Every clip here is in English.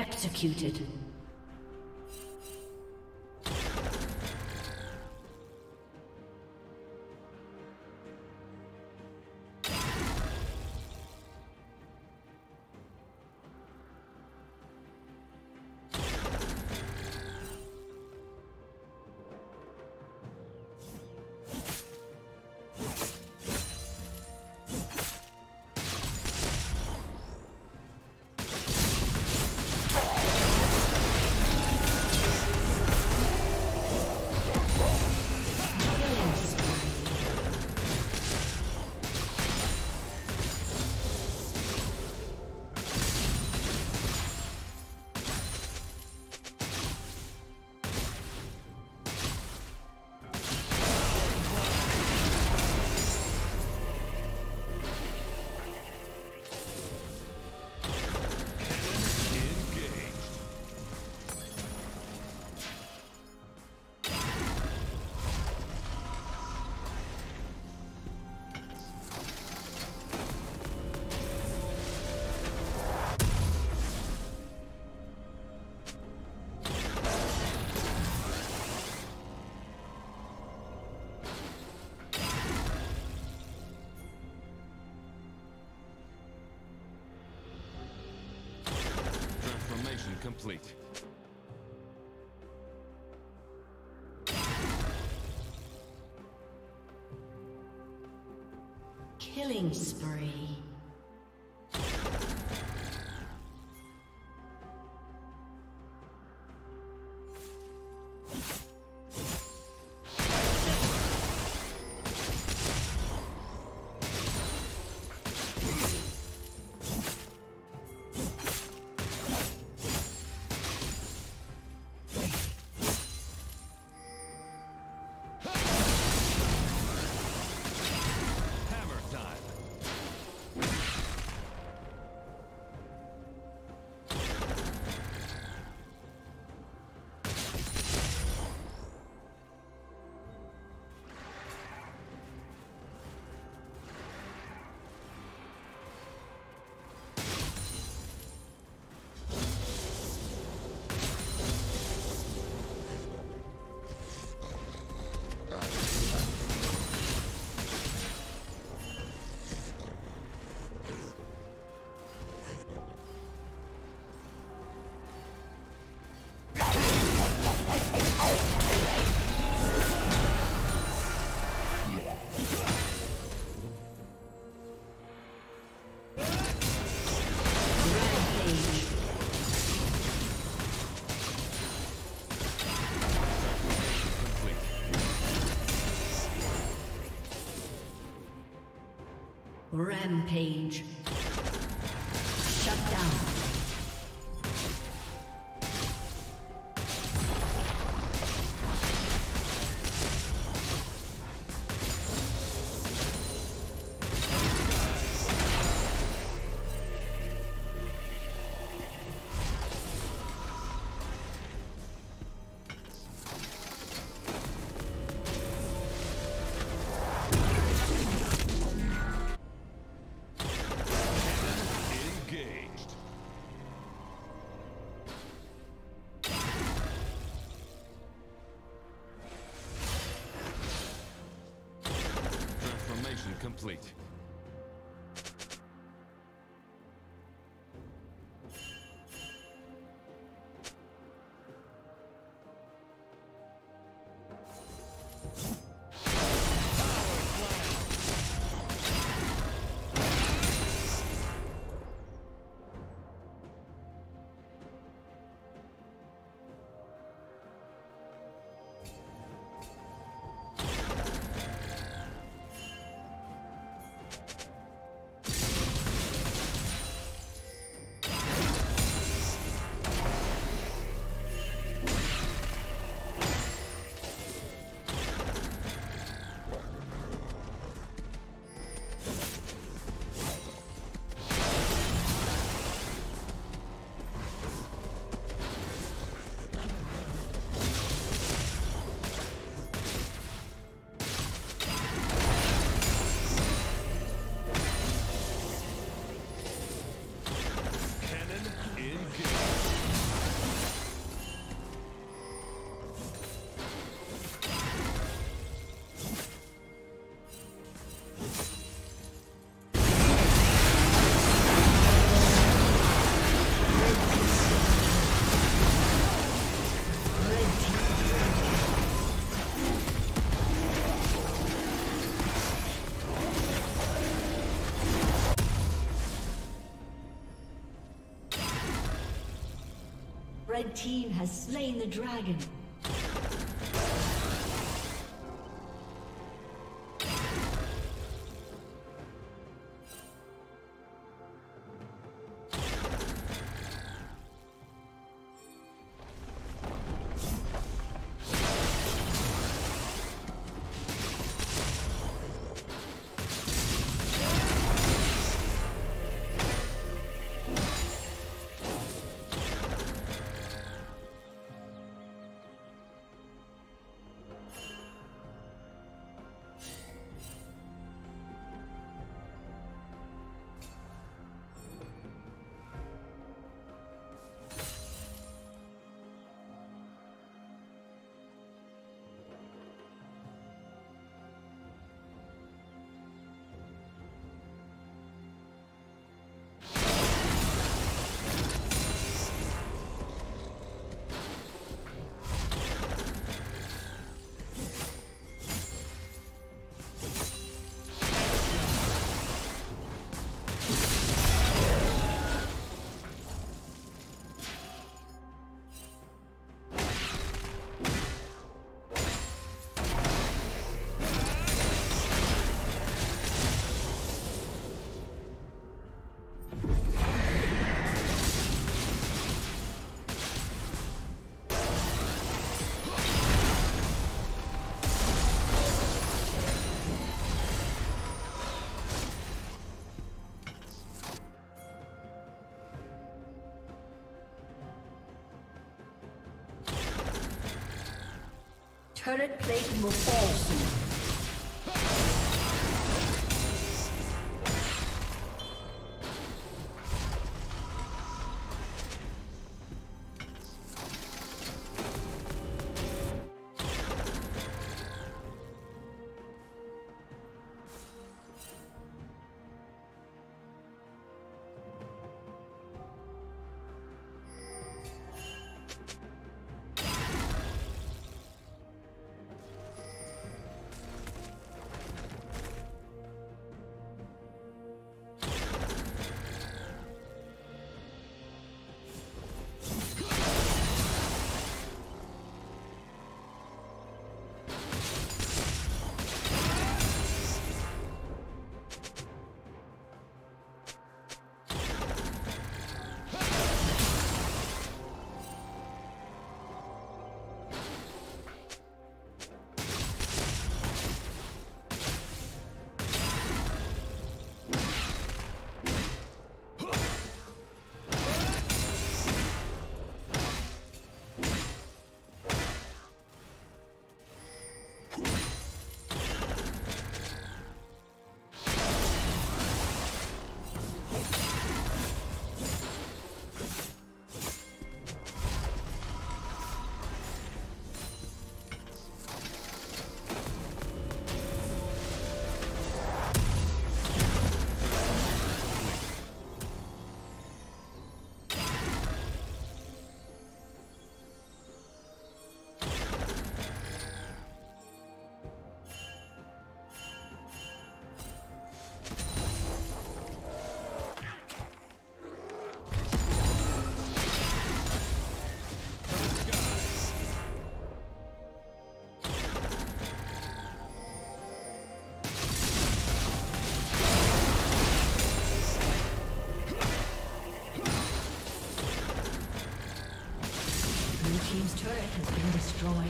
Executed. Complete. Killing spree. Rampage. Shut down. Complete. Red team has slain the dragon. Current plate will fall soon. Destroyed.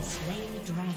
has slain the dragon.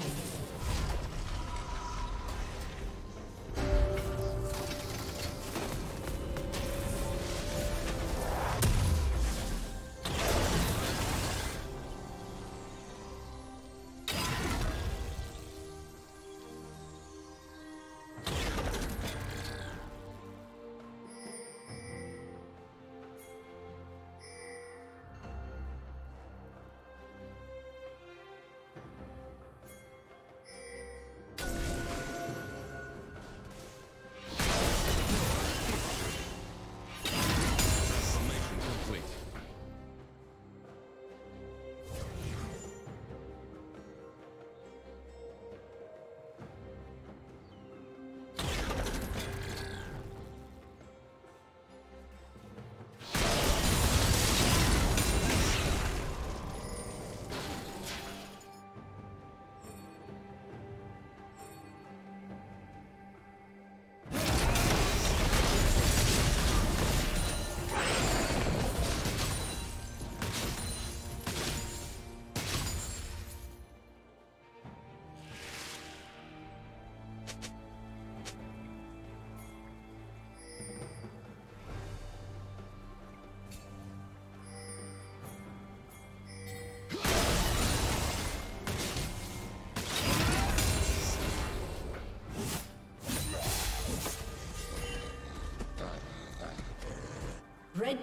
Red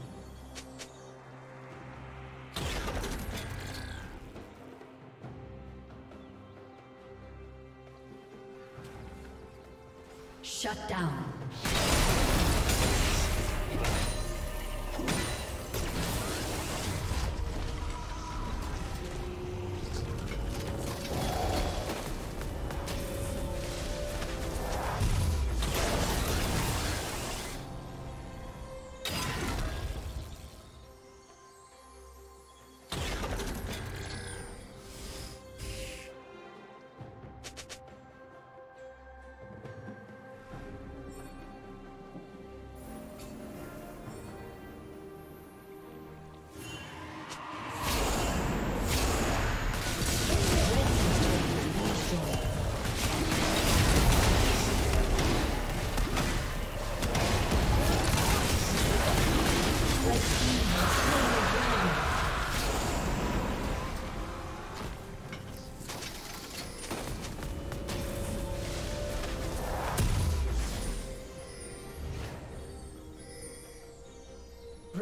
Shut down.